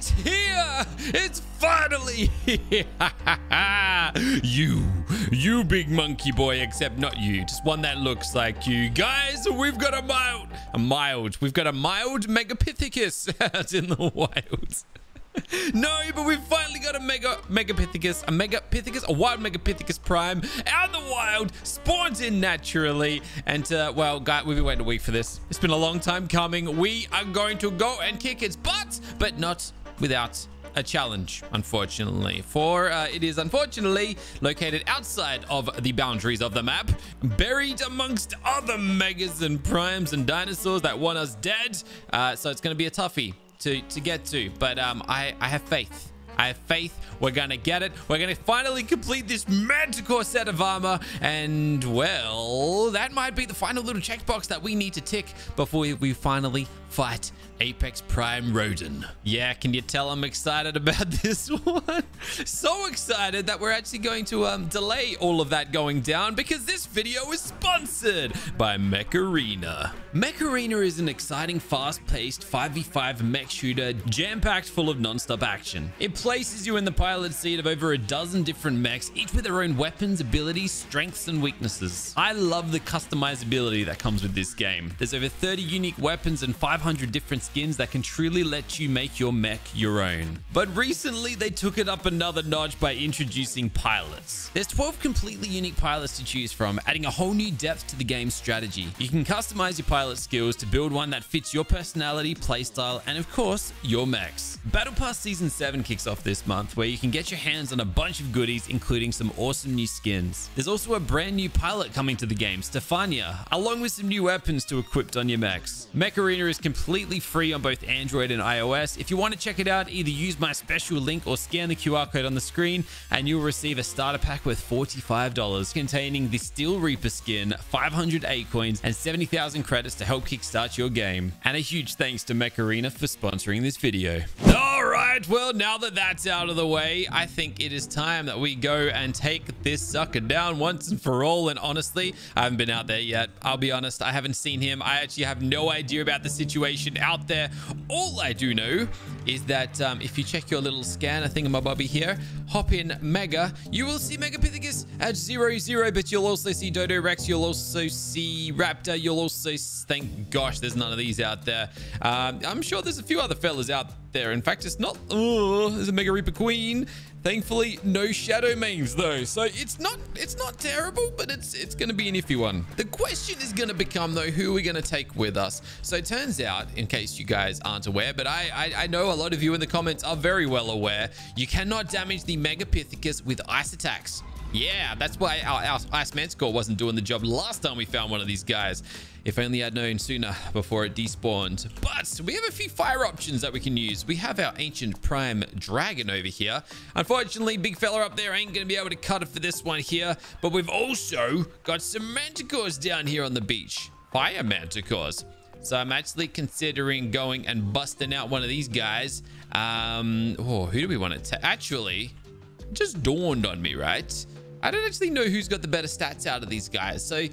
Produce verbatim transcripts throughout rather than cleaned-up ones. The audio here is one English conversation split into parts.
It's here! It's finally here! you, you big monkey boy, except not you, just one that looks like you. Guys, we've got a mild, a mild, we've got a mild Megapithecus out in the wild. No, but we've finally got a Mega Megapithecus, a Megapithecus, a wild Megapithecus Prime out in the wild, spawns in naturally. And, uh, well, guys, we've been waiting a week for this. It's been a long time coming. We are going to go and kick its butt, but not without a challenge, unfortunately. For uh, it is unfortunately located outside of the boundaries of the map, buried amongst other Megas and Primes and dinosaurs that want us dead. Uh, so it's going to be a toughie to to get to, but um I I have faith. I have faith we're gonna get it. We're gonna finally complete this Manticore set of armor, and well, that might be the final little checkbox that we need to tick before we finally fight Apex Prime Rodan. Yeah, can you tell I'm excited about this one? So excited that we're actually going to um, delay all of that going down, because this video is sponsored by Mech Arena. Mech Arena is an exciting, fast-paced five v five mech shooter jam-packed full of non-stop action. It places you in the pilot seat of over a dozen different mechs, each with their own weapons, abilities, strengths, and weaknesses. I love the customizability that comes with this game. There's over thirty unique weapons and five hundred different skins that can truly let you make your mech your own. But recently, they took it up another notch by introducing pilots. There's twelve completely unique pilots to choose from, adding a whole new depth to the game's strategy. You can customize your pilot skills to build one that fits your personality, playstyle, and of course, your mechs. Battle Pass Season seven kicks off this month, where you can get your hands on a bunch of goodies, including some awesome new skins. There's also a brand new pilot coming to the game, Stefania, along with some new weapons to equip on your mechs. Mech Arena is completely free on both Android and iOS. If you want to check it out, either use my special link or scan the Q R code on the screen, and you'll receive a starter pack worth forty-five dollars containing the Steel Reaper skin, five hundred A coins, and seventy thousand credits to help kickstart your game. And a huge thanks to Mech Arena for sponsoring this video. All right, well, now that that's out of the way, I think it is time that we go and take this sucker down once and for all. And honestly, I haven't been out there yet. I'll be honest, I haven't seen him. I actually have no idea about the situation out there. There. All I do know is that um, if you check your little scanner thingamabobby here, hop in Mega, you will see Megapithecus at zero zero, but you'll also see Dodo Rex, you'll also see Raptor, you'll also, thank gosh, there's none of these out there. Um, I'm sure there's a few other fellas out there. In fact, it's not, oh, there's a Mega Reaper Queen. Thankfully, no shadow mains though, so it's not it's not terrible, but it's it's going to be an iffy one. The question is going to become though, who are we going to take with us? So it turns out, in case you guys aren't aware, but I, I I know a lot of you in the comments are very well aware, you cannot damage the Megapithecus with ice attacks. Yeah, that's why our, our Iceman score wasn't doing the job last time we found one of these guys. If only I'd known sooner before it despawned. But we have a few fire options that we can use. We have our ancient prime dragon over here. Unfortunately, big fella up there ain't going to be able to cut it for this one here. But we've also got some manticores down here on the beach. Fire manticores. So I'm actually considering going and busting out one of these guys. Um, oh, who do we want to... Actually, it just dawned on me, right? I don't actually know who's got the better stats out of these guys. So...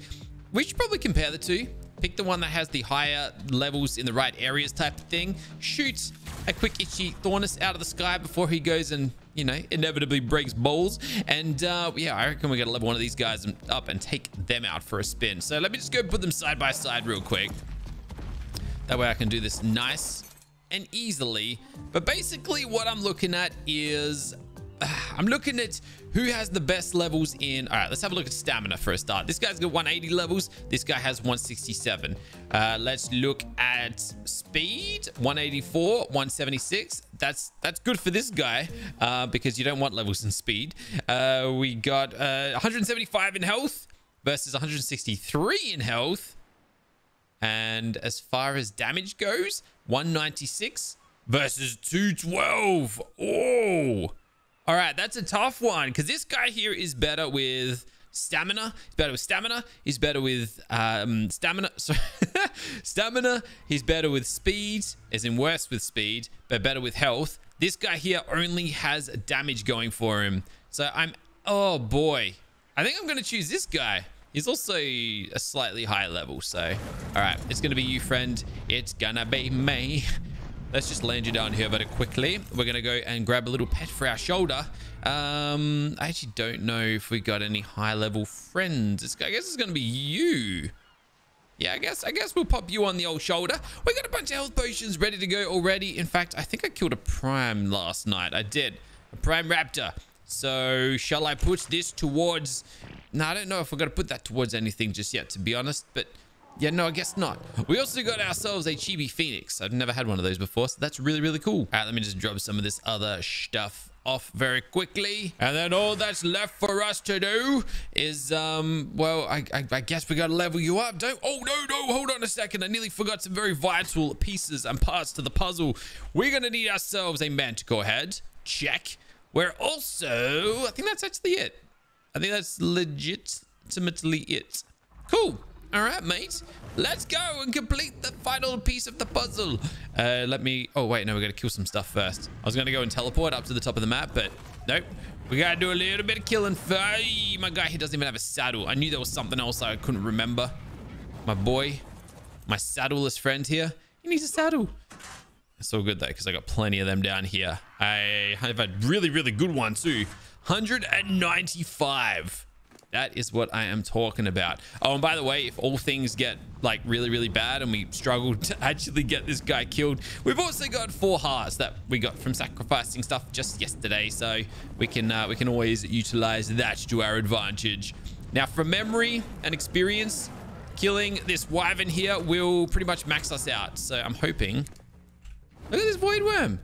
we should probably compare the two. Pick the one that has the higher levels in the right areas type of thing. Shoot a quick itchy Thornus out of the sky before he goes and, you know, inevitably breaks bowls. And, uh, yeah, I reckon we're going to level one of these guys up and take them out for a spin. So let me just go put them side by side real quick. That way I can do this nice and easily. But basically what I'm looking at is... I'm looking at who has the best levels in... All right, let's have a look at stamina for a start. This guy's got one eighty levels. This guy has one sixty-seven. Uh, let's look at speed, one eighty-four, one seventy-six. That's that's good for this guy uh, because you don't want levels in speed. Uh, we got uh, one seventy-five in health versus one sixty-three in health. And as far as damage goes, one ninety-six versus two twelve. Oh! All right, that's a tough one because this guy here is better with stamina. He's better with stamina. He's better with um, stamina. So stamina. He's better with speed, as in worse with speed, but better with health. This guy here only has damage going for him. So I'm, oh boy. I think I'm going to choose this guy. He's also a slightly higher level. So, all right, it's going to be you, friend. It's going to be me. Let's just land you down here very quickly. We're going to go and grab a little pet for our shoulder. Um, I actually don't know if we got any high-level friends. It's, I guess it's going to be you. Yeah, I guess I guess we'll pop you on the old shoulder. We got a bunch of health potions ready to go already. In fact, I think I killed a prime last night. I did. A prime raptor. So, shall I put this towards... No, I don't know if we're going to put that towards anything just yet, to be honest. But... yeah, no, I guess not. We also got ourselves a chibi phoenix. I've never had one of those before, so that's really, really cool. All right, let me just drop some of this other stuff off very quickly. And then all that's left for us to do is, um, well, I, I, I guess we got to level you up. Don't, oh, no, no, hold on a second. I nearly forgot some very vital pieces and parts to the puzzle. We're going to need ourselves a manticore head. Check. We're also, I think that's actually it. I think that's legitimately it. Cool. All right, mate. Let's go and complete the final piece of the puzzle. Uh, let me... Oh, wait. No, we got to kill some stuff first. I was going to go and teleport up to the top of the map, but nope. We got to do a little bit of killing first. My guy, he doesn't even have a saddle. I knew there was something else I couldn't remember. My boy, my saddleless friend here, he needs a saddle. It's all good, though, because I got plenty of them down here. I have a really, really good one, too. one hundred ninety-five. That is what I am talking about. Oh, and by the way, if all things get, like, really, really bad and we struggle to actually get this guy killed, we've also got four hearts that we got from sacrificing stuff just yesterday. So we can uh, we can always utilize that to our advantage. Now, from memory and experience, killing this wyvern here will pretty much max us out. So I'm hoping... Look at this void worm.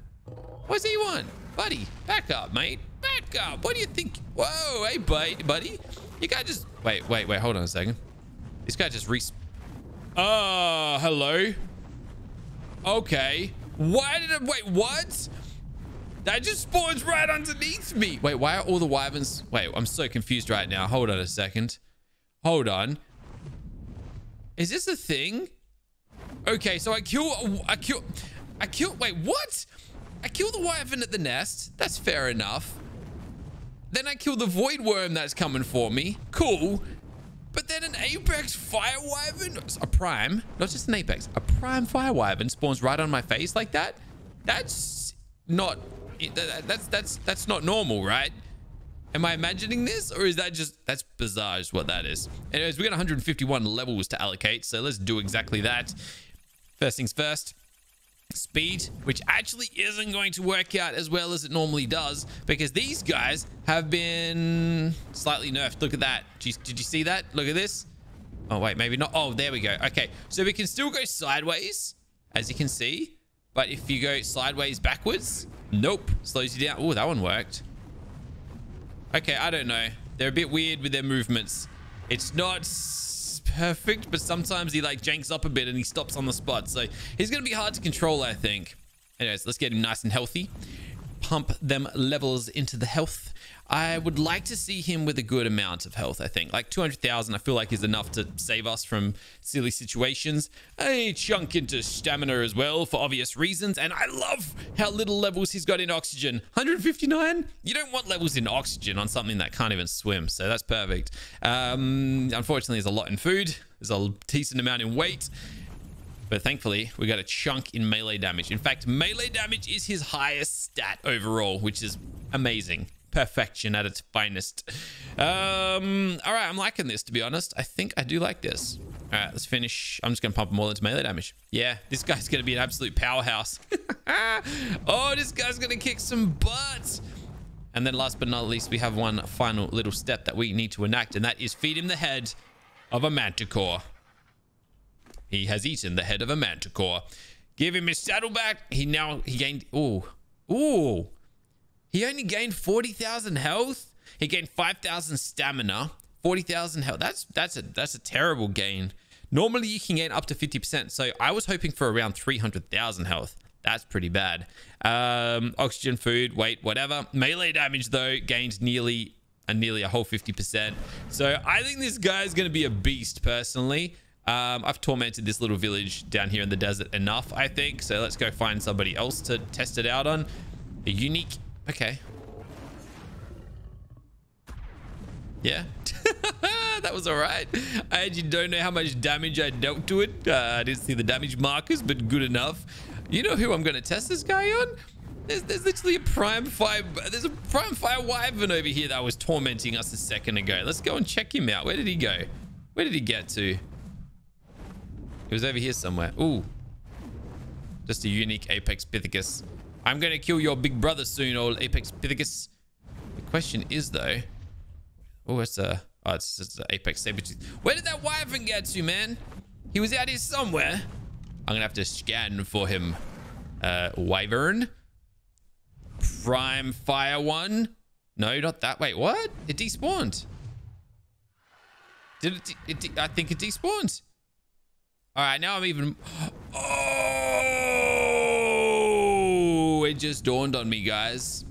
What's he want? Buddy, back up, mate. Back up. What do you think? Whoa, hey, buddy. You guys just... Wait, wait, wait. Hold on a second. This guy just re... Oh, hello. Okay. Why did I... Wait, what? That just spawns right underneath me. Wait, why are all the wyverns... Wait, I'm so confused right now. Hold on a second. Hold on. Is this a thing? Okay, so I kill... I kill... I kill... Wait, what? I kill the wyvern at the nest. That's fair enough. Then I kill the void worm that's coming for me. Cool. But then an apex fire wyvern, a prime, not just an apex, a prime fire wyvern spawns right on my face like that. That's not, that's, that's, that's not normal, right? Am I imagining this, or is that just, that's bizarre is what that is. Anyways, we got one hundred fifty-one levels to allocate. So let's do exactly that. First things first. Speed, which actually isn't going to work out as well as it normally does, because these guys have been slightly nerfed. Look at that. Jeez, did you see that? Look at this. Oh, wait, maybe not. Oh, there we go. Okay, so we can still go sideways, as you can see. But if you go sideways backwards, nope, slows you down. Oh, that one worked. Okay, I don't know. They're a bit weird with their movements. It's not... perfect, but sometimes he like janks up a bit and he stops on the spot, so he's gonna be hard to control, I think. Anyways, let's get him nice and healthy, pump them levels into the health. I would like to see him with a good amount of health. I think like two hundred thousand I feel like is enough to save us from silly situations. A chunk into stamina as well, for obvious reasons. And I love how little levels he's got in oxygen. One hundred fifty-nine. You don't want levels in oxygen on something that can't even swim, so that's perfect. Um unfortunately, there's a lot in food, there's a decent amount in weight, but thankfully we got a chunk in melee damage. In fact, melee damage is his highest stat overall, which is amazing. Perfection at its finest. Um all right, I'm liking this, to be honest. I think I do like this. All right, let's finish. I'm just gonna pump more into melee damage. Yeah, this guy's gonna be an absolute powerhouse. Oh, this guy's gonna kick some butt. And then last but not least, we have one final little step that we need to enact, and that is feed him the head of a manticore. He has eaten the head of a manticore. Give him his saddle back. He now he gained oh oh he only gained forty thousand health. He gained five thousand stamina, forty thousand health. That's that's a that's a terrible gain. Normally, you can gain up to fifty percent. So I was hoping for around three hundred thousand health. That's pretty bad. Um, oxygen, food, weight, whatever. Melee damage, though, gained nearly and uh, nearly a whole fifty percent. So I think this guy is going to be a beast, personally. Um, I've tormented this little village down here in the desert enough, I think. So let's go find somebody else to test it out on. A unique... Okay. Yeah. That was all right. I actually don't know how much damage I dealt to it. Uh, I didn't see the damage markers, but good enough. You know who I'm gonna test this guy on? There's, there's literally a prime fire. There's a prime fire wyvern over here that was tormenting us a second ago. Let's go and check him out. Where did he go? Where did he get to? He was over here somewhere. Ooh, just a unique Apex Pithecus. I'm gonna kill your big brother soon, old Apex Pithecus. The question is though. Oh, it's a. Oh, it's just an Apex Sabertooth. Where did that wyvern get to, man? He was out here somewhere. I'm gonna have to scan for him. Uh, wyvern. Prime fire one. No, not that. Wait, what? It despawned. Did it? it, it I think it despawned. All right, now I'm even. Oh! It just dawned on me, guys.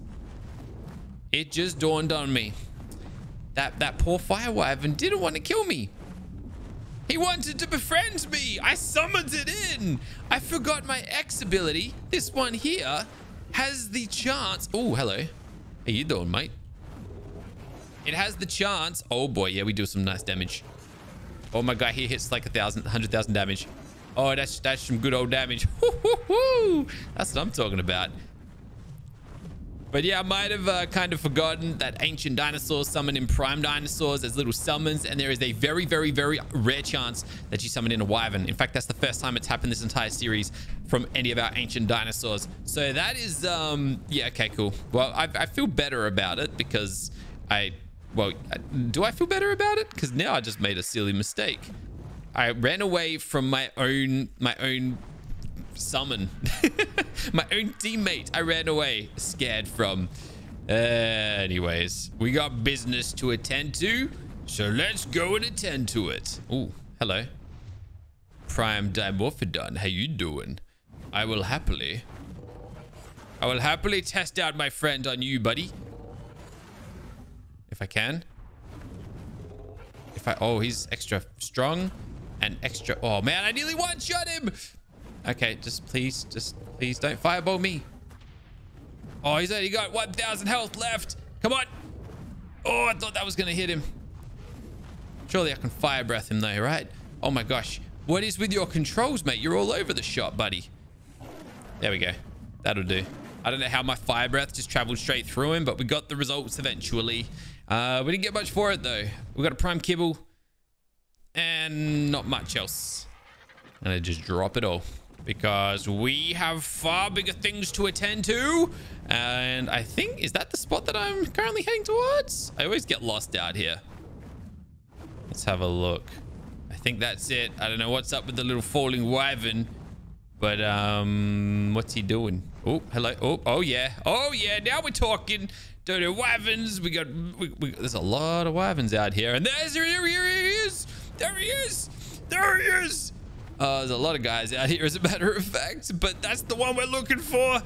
It just dawned on me. That that poor fire wyvern didn't want to kill me. He wanted to befriend me. I summoned it in. I forgot my X ability. This one here has the chance. Oh, hello. How you doing, mate? It has the chance. Oh boy, yeah, we do some nice damage. Oh my god, he hits like a thousand, hundred thousand damage. Oh, that's that's some good old damage. Woo, woo, woo. That's what I'm talking about. But yeah, I might have uh, kind of forgotten that ancient dinosaurs summon in prime dinosaurs as little summons, and there is a very, very, very rare chance that you summon in a wyvern. In fact, that's the first time it's happened this entire series from any of our ancient dinosaurs. So that is, um, yeah, okay, cool. Well, I, I feel better about it because I, well, I, do I feel better about it? Because now I just made a silly mistake. I ran away from my own, my own. Summon. My own teammate I ran away scared from. Uh, anyways, we got business to attend to, so let's go and attend to it. Oh, hello. Prime Dimorphodon, how you doing? I will happily... I will happily test out my friend on you, buddy. If I can. If I... Oh, he's extra strong and extra... Oh, man, I nearly one-shot him! Okay, just please, just please don't fireball me. Oh, he's only got one thousand health left. Come on. Oh, I thought that was going to hit him. Surely I can fire breath him though, right? Oh my gosh. What is with your controls, mate? You're all over the shop, buddy. There we go. That'll do. I don't know how my fire breath just traveled straight through him, but we got the results eventually. Uh, we didn't get much for it though. We got a prime kibble and not much else. And I just drop it all. Because we have far bigger things to attend to. And I think, is that the spot that I'm currently heading towards? I always get lost out here. Let's have a look. I think that's it. I don't know what's up with the little falling wyvern. But, um, what's he doing? Oh, hello. Oh, oh yeah. Oh, yeah. Now we're talking. Dodo wyverns. We got, we, we, there's a lot of wyverns out here. And there's, there he is. There he is. There he is. Uh, there's a lot of guys out here, as a matter of fact, but that's the one we're looking for.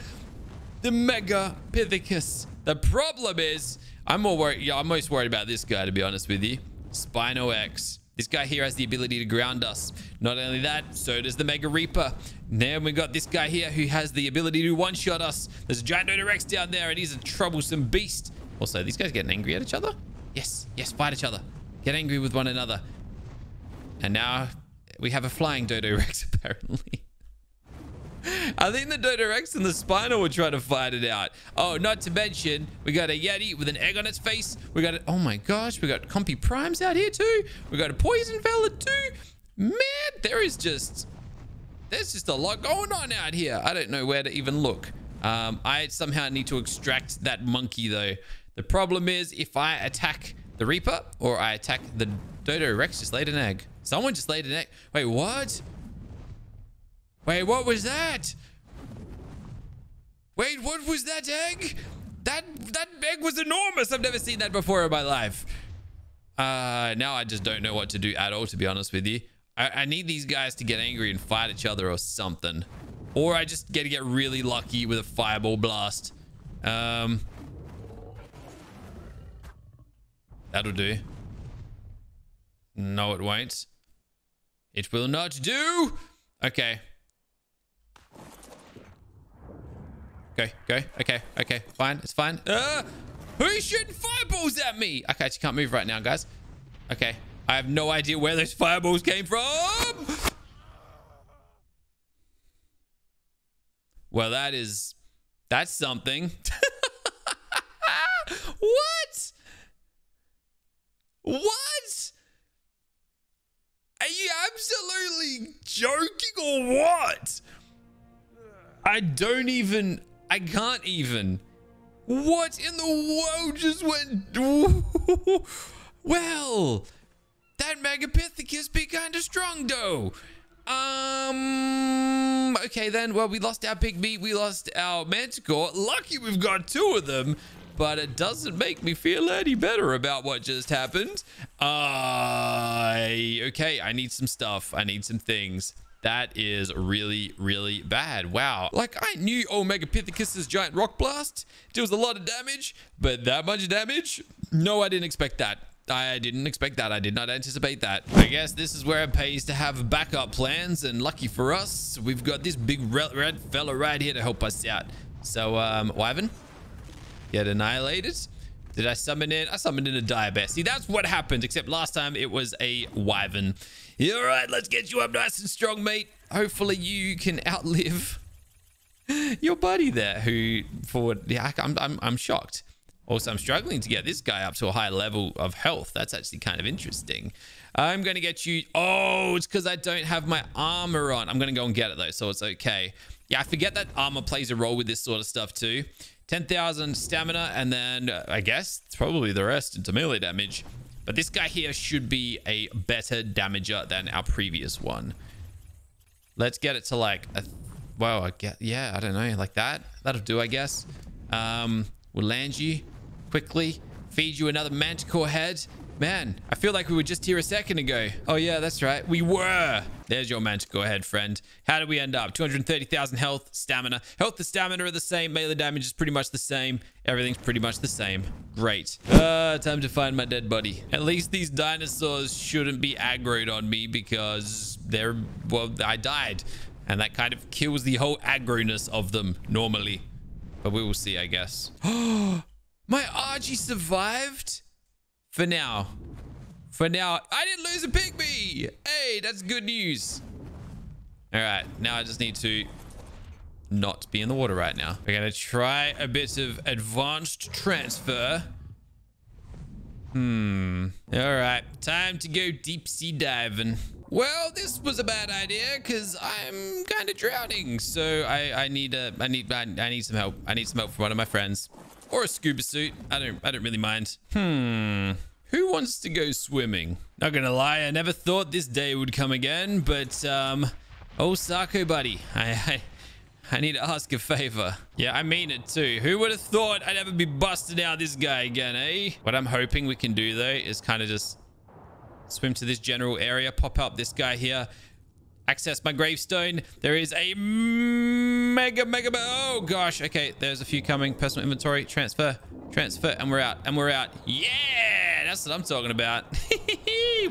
The Megapithecus. The problem is, I'm more worried. Yeah, I'm most worried about this guy, to be honest with you. Spino X. This guy here has the ability to ground us. Not only that, so does the Mega Reaper. Then we got this guy here who has the ability to one-shot us. There's a giant Dodo Rex down there, and he's a troublesome beast. Also, these guys getting angry at each other? Yes, yes, fight each other. Get angry with one another. And now... we have a flying Dodo Rex, apparently. I think the Dodo Rex and the Spino were trying to fight it out. Oh, not to mention, we got a Yeti with an egg on its face. We got it. Oh my gosh, we got Compy Primes out here too. We got a Poison Vella too. Man, there is just... there's just a lot going on out here. I don't know where to even look. Um, I somehow need to extract that monkey though. The problem is, if I attack the Reaper or I attack the Dodo Rex, just laid an egg. Someone just laid an egg. Wait, what? Wait, what was that? Wait, what was that egg? That that egg was enormous. I've never seen that before in my life. Uh, now I just don't know what to do at all, to be honest with you. I, I need these guys to get angry and fight each other or something. Or I just get to get really lucky with a fireball blast. Um, that'll do. No, it won't. It will not do. Okay. Go, go. Okay, okay. Fine. It's fine. Uh, who's shooting fireballs at me? Okay, I just can't move right now, guys. Okay. I have no idea where those fireballs came from. Well, that is... That's something. What? What? Are you absolutely joking or what? I don't even... I can't even... What in the world just went... Well... That Megapithecus be kind of strong, though. Um... Okay, then. Well, we lost our Pygmy. We lost our Manticore. Lucky we've got two of them. But it doesn't make me feel any better about what just happened. I... Uh, okay, I need some stuff. I need some things. That is really, really bad. Wow. Like, I knew old Megapithecus's giant rock blast deals a lot of damage, but that much damage? No, I didn't expect that. I didn't expect that. I did not anticipate that. I guess this is where it pays to have backup plans, and lucky for us, we've got this big red fella right here to help us out. So, um, Wyvern, get annihilated. Did I summon in? I summoned in a Diabess. See, that's what happened, except last time it was a Wyvern. All right, let's get you up nice and strong, mate. Hopefully you can outlive your buddy there who, for, yeah, I'm, I'm, I'm shocked. Also, I'm struggling to get this guy up to a high level of health. That's actually kind of interesting. I'm going to get you... Oh, it's because I don't have my armor on. I'm going to go and get it, though, so it's okay. Yeah, I forget that armor plays a role with this sort of stuff, too. ten thousand stamina, and then, uh, I guess, it's probably the rest into melee damage. But this guy here should be a better damager than our previous one. Let's get it to like, a, well, I get, yeah, I don't know, like that. That'll do, I guess. Um, we'll land you quickly, feed you another Manticore head. Man, I feel like we were just here a second ago. Oh yeah, that's right, we were. There's your Manticore head, friend. How did we end up? two hundred thirty thousand health, stamina. Health and stamina are the same. Melee damage is pretty much the same. Everything's pretty much the same. Great. Uh, time to find my dead body. At least these dinosaurs shouldn't be aggroed on me because they're, well, I died. And that kind of kills the whole aggroness of them normally. But we will see, I guess. Oh, my Archie survived? For now. For now. I didn't lose a Pygmy. Hey, that's good news. All right. Now I just need to not be in the water right now. We're going to try a bit of advanced transfer. Hmm. All right. Time to go deep sea diving. Well, this was a bad idea because I'm kind of drowning. So I, I need a, I need, I, I need some help. I need some help from one of my friends. Or a scuba suit. I don't, I don't really mind. Hmm. Who wants to go swimming? Not gonna lie, I never thought this day would come again, but, um... Oh, Sarko, buddy. I, I, I need to ask a favor. Yeah, I mean it too. Who would have thought I'd ever be busted out this guy again, eh? What I'm hoping we can do, though, is kind of just swim to this general area, pop up this guy here, access my gravestone. There is a mega, mega, oh gosh. Okay, there's a few coming. Personal inventory, transfer, transfer, and we're out, and we're out. Yeah, that's what I'm talking about.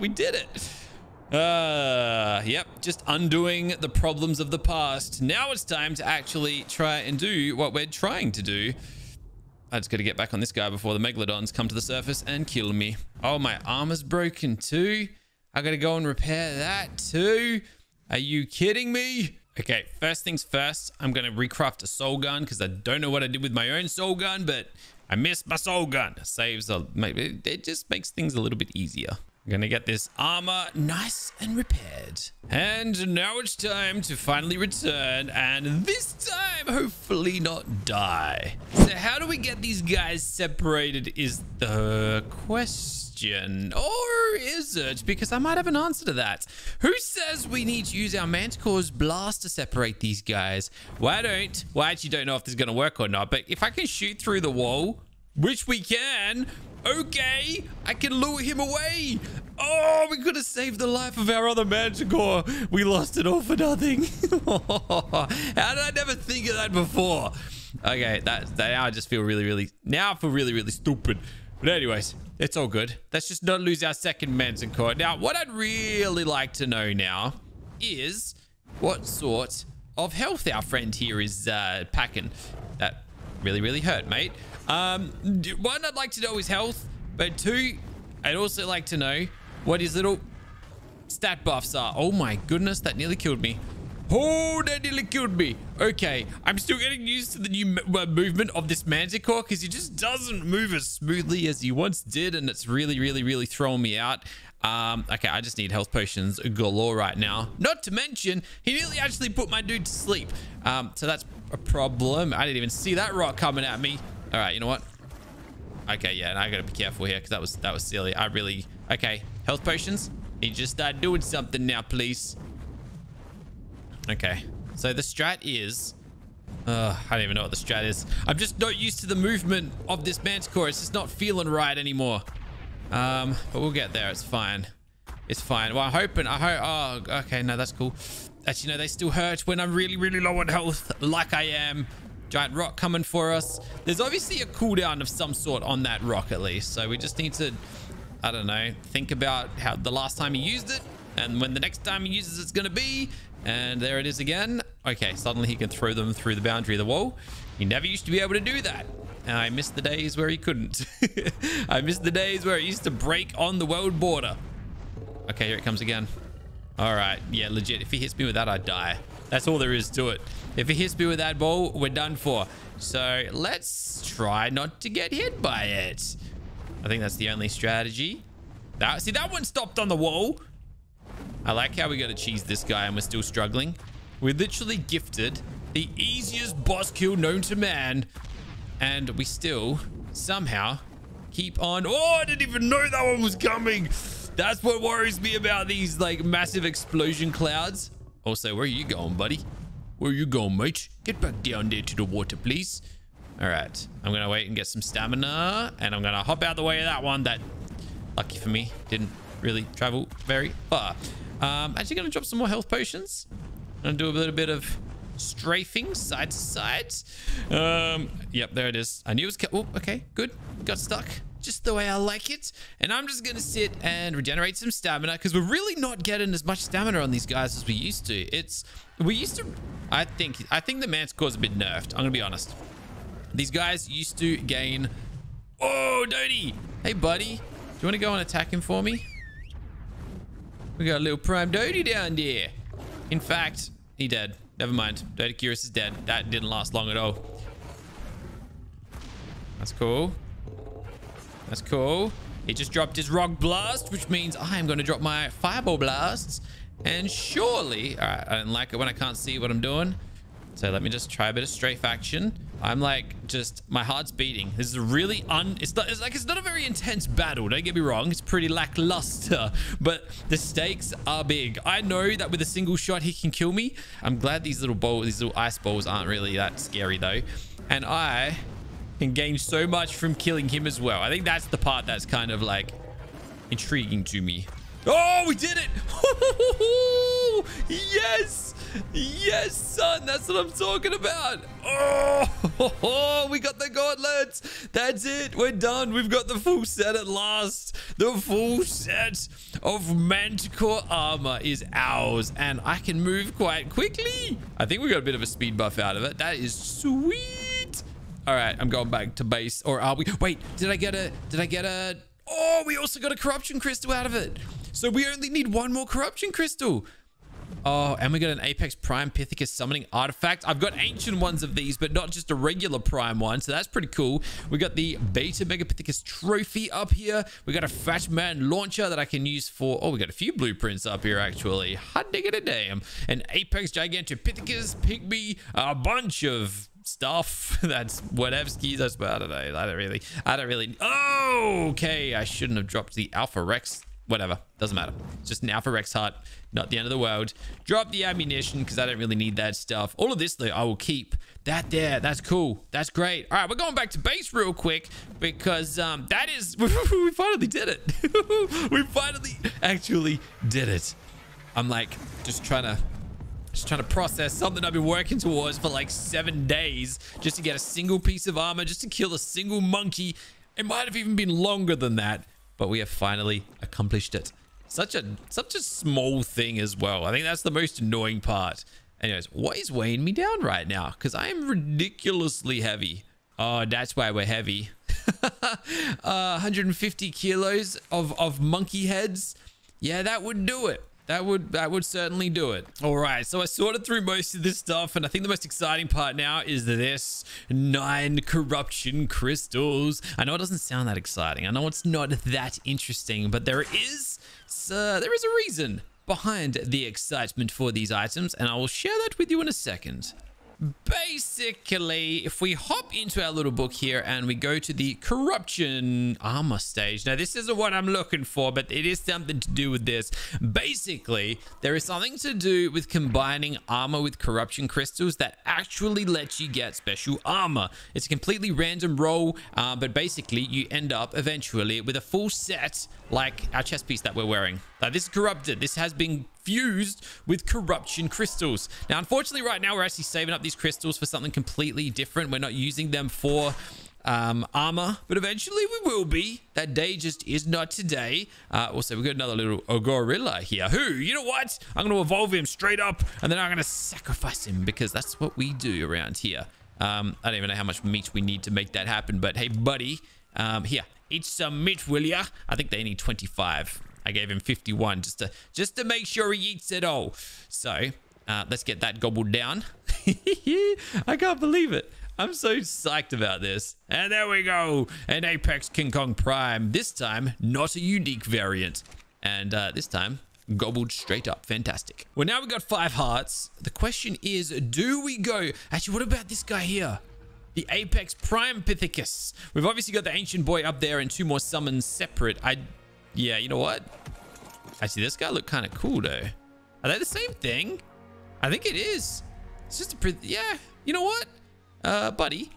We did it. Uh, yep, just undoing the problems of the past. Now it's time to actually try and do what we're trying to do. I just got to get back on this guy before the Megalodons come to the surface and kill me. Oh, my armor's broken too. I got to go and repair that too. Are you kidding me? Okay, first things first, I'm going to recraft a soul gun because I don't know what I did with my own soul gun, but I missed my soul gun. It saves, a, it just makes things a little bit easier. I'm going to get this armor nice and repaired. And now it's time to finally return and this time, hopefully not die. So how do we get these guys separated is the question. Or is it? Because I might have an answer to that. Who says we need to use our Manticore's blast to separate these guys? Well, I don't. Well, I actually don't know if this is going to work or not. But if I can shoot through the wall, which we can, okay, I can lure him away. Oh, we could have saved the life of our other Manticore. We lost it all for nothing. How did I never think of that before? Okay, that, that now I just feel really, really... Now I feel really, really stupid. But anyways, it's all good. Let's just not lose our second Manticore. Now, what I'd really like to know now is what sort of health our friend here is uh, packing. That really, really hurt, mate. Um, one, I'd like to know his health. But two, I'd also like to know what his little stat buffs are. Oh my goodness, that nearly killed me. Oh, that nearly killed me. Okay, I'm still getting used to the new uh, movement of this Manticore because he just doesn't move as smoothly as he once did, and it's really, really, really throwing me out. Um, okay, I just need health potions galore right now. Not to mention, he nearly actually put my dude to sleep. Um, so that's a problem. I didn't even see that rock coming at me. All right, you know what? Okay, yeah, and I gotta be careful here because that was that was silly. I really... Okay, health potions. Need to just start doing something now, please. Okay, so the strat is... Uh, I don't even know what the strat is. I'm just not used to the movement of this Manticore. It's just not feeling right anymore. Um, but we'll get there. It's fine. It's fine. Well, I'm hoping... I hope... Oh, okay, no, that's cool. Actually, no, they still hurt when I'm really, really low on health like I am. Giant rock coming for us. There's obviously a cooldown of some sort on that rock at least. So we just need to... I don't know. Think about how the last time he used it and when the next time he uses it's going to be. And there it is again. Okay, suddenly he can throw them through the boundary of the wall. He never used to be able to do that. And I miss the days where he couldn't. I miss the days where it used to break on the world border. Okay, here it comes again. All right. Yeah, legit. If he hits me with that, I die. That's all there is to it. If he hits me with that ball, we're done for. So let's try not to get hit by it. I think that's the only strategy. That, see, that one stopped on the wall. I like how we got to cheese this guy and we're still struggling. We're literally gifted the easiest boss kill known to man. And we still somehow keep on... Oh, I didn't even know that one was coming. That's what worries me about these, like, massive explosion clouds. Also, where are you going, buddy? Where are you going, mate? Get back down there to the water, please. All right, I'm gonna wait and get some stamina, and I'm gonna hop out the way of that one that, lucky for me, didn't really travel very far. Um, actually gonna drop some more health potions. I'm gonna do a little bit of strafing side to side. Um, yep, there it is. I knew it was, oh, okay, good, got stuck. Just the way I like it. And I'm just gonna sit and regenerate some stamina because we're really not getting as much stamina on these guys as we used to. It's, we used to, I think, I think the Manticore's a bit nerfed. I'm gonna be honest. These guys used to gain... Oh, Dodie! Hey, buddy. Do you want to go and attack him for me? We got a little prime Dodie down there. In fact, he dead. Never mind. Doedicurus is dead. That didn't last long at all. That's cool. That's cool. He just dropped his rock blast, which means I am going to drop my fireball blasts. And surely... All right, I don't like it when I can't see what I'm doing. So let me just try a bit of strafe action. I'm like, just... My heart's beating. This is a really un... It's, not, it's like, it's not a very intense battle. Don't get me wrong. It's pretty lackluster. But the stakes are big. I know that with a single shot, he can kill me. I'm glad these little balls, these little ice balls aren't really that scary, though. And I... can gain so much from killing him as well. I think that's the part that's kind of like intriguing to me. Oh, we did it! Yes! Yes, son! That's what I'm talking about! Oh! We got the gauntlets! That's it! We're done! We've got the full set at last! The full set of Manticore armor is ours! And I can move quite quickly! I think we got a bit of a speed buff out of it. That is sweet! Alright, I'm going back to base. Or are we... Wait, did I get a... Did I get a... Oh, we also got a Corruption Crystal out of it. So we only need one more Corruption Crystal. Oh, and we got an Apex Prime Pithecus summoning artifact. I've got ancient ones of these, but not just a regular Prime one. So that's pretty cool. We got the Beta Megapithecus trophy up here. We got a Fat Man launcher that I can use for... Oh, we got a few blueprints up here, actually. Hot digging a damn. An Apex Gigantopithecus, Pygmy, a bunch of... stuff that's whatever skis I don't know I don't really I don't really oh okay I shouldn't have dropped the Alpha Rex, whatever, doesn't matter. It's just an Alpha Rex heart, not the end of the world. Drop the ammunition because I don't really need that stuff. All of this though I will keep. That there, that's cool, that's great. All right, we're going back to base real quick because um that is we finally did it. We finally actually did it. I'm like just trying to Just trying to process something I've been working towards for like seven days just to get a single piece of armor, just to kill a single monkey. It might have even been longer than that, but we have finally accomplished it. Such a such a small thing as well. I think that's the most annoying part. Anyways, what is weighing me down right now? Because I am ridiculously heavy. Oh, that's why we're heavy. uh, one hundred fifty kilos of, of monkey heads. Yeah, that would do it. that would that would certainly do it. All right, so I sorted through most of this stuff, and I think the most exciting part now is this nine corruption crystals. I know it doesn't sound that exciting. I know it's not that interesting, but there is uh, there is a reason behind the excitement for these items, and I will share that with you in a second. Basically, if we hop into our little book here and we go to the corruption armor stage, now this isn't what I'm looking for, but it is something to do with this. Basically, there is something to do with combining armor with corruption crystals that actually lets you get special armor. It's a completely random roll, uh, but basically you end up eventually with a full set like our chest piece that we're wearing. Now this is corrupted. This has been fused with corruption crystals. Now, unfortunately, right now, we're actually saving up these crystals for something completely different. We're not using them for um, armor, but eventually we will be. That day just is not today. Uh, also, we've got another little Ogorilla here who, you know what? I'm going to evolve him straight up, and then I'm going to sacrifice him because that's what we do around here. Um, I don't even know how much meat we need to make that happen, but hey, buddy, um, here, eat some meat, will ya? I think they need twenty-five. I gave him fifty-one just to just to make sure he eats it all. So uh, let's get that gobbled down. I can't believe it. I'm so psyched about this. And there we go. An Apex King Kong Prime. This time, not a unique variant. And uh, this time, gobbled straight up. Fantastic. Well, now we've got five hearts. The question is, do we go? Actually, what about this guy here? The Apex Prime Pithecus. We've obviously got the Ancient Boy up there and two more summons separate. I... Yeah, you know what? Actually, this guy looked kind of cool, though. Are they the same thing? I think it is. It's just a pretty... Yeah, you know what? Uh, buddy.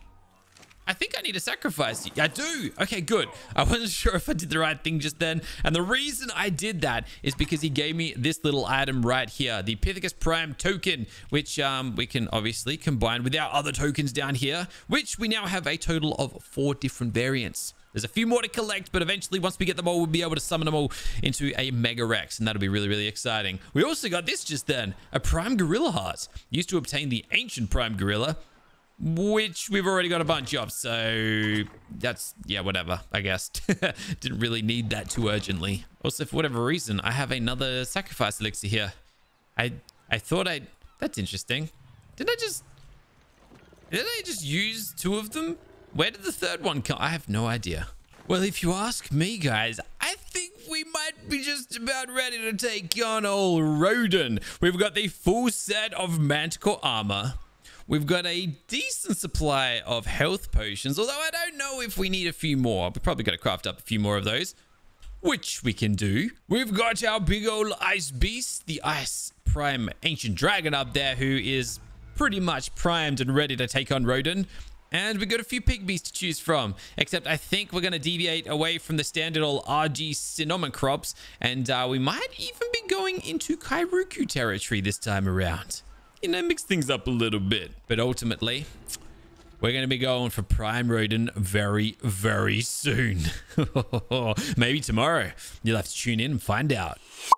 I think I need to sacrifice you. I do. Okay, good. I wasn't sure if I did the right thing just then. And the reason I did that is because he gave me this little item right here. The Pithecus Prime token, which um, we can obviously combine with our other tokens down here, which we now have a total of four different variants. There's a few more to collect, but eventually, once we get them all, we'll be able to summon them all into a Mega Rex, and that'll be really, really exciting. We also got this just then, a Prime Gorilla Heart. Used to obtain the Ancient Prime Gorilla, which we've already got a bunch of, so that's, yeah, whatever, I guess. Didn't really need that too urgently. Also, for whatever reason, I have another Sacrifice Elixir here. I I thought I... That's interesting. Didn't I just... Didn't I just use two of them? Where did the third one come? I have no idea. Well, if you ask me, guys, I think we might be just about ready to take on old Rodan. We've got the full set of Manticore armor. We've got a decent supply of health potions, although I don't know if we need a few more. We're probably going to craft up a few more of those, which we can do. We've got our big old ice beast, the Ice Prime Ancient Dragon up there, who is pretty much primed and ready to take on Rodan. And we've got a few pygmies to choose from, except I think we're going to deviate away from the standard old R G cinnamon crops, and uh, we might even be going into Kairuku territory this time around. You know, mix things up a little bit. But ultimately, we're going to be going for Prime Rodan very, very soon. Maybe tomorrow. You'll have to tune in and find out.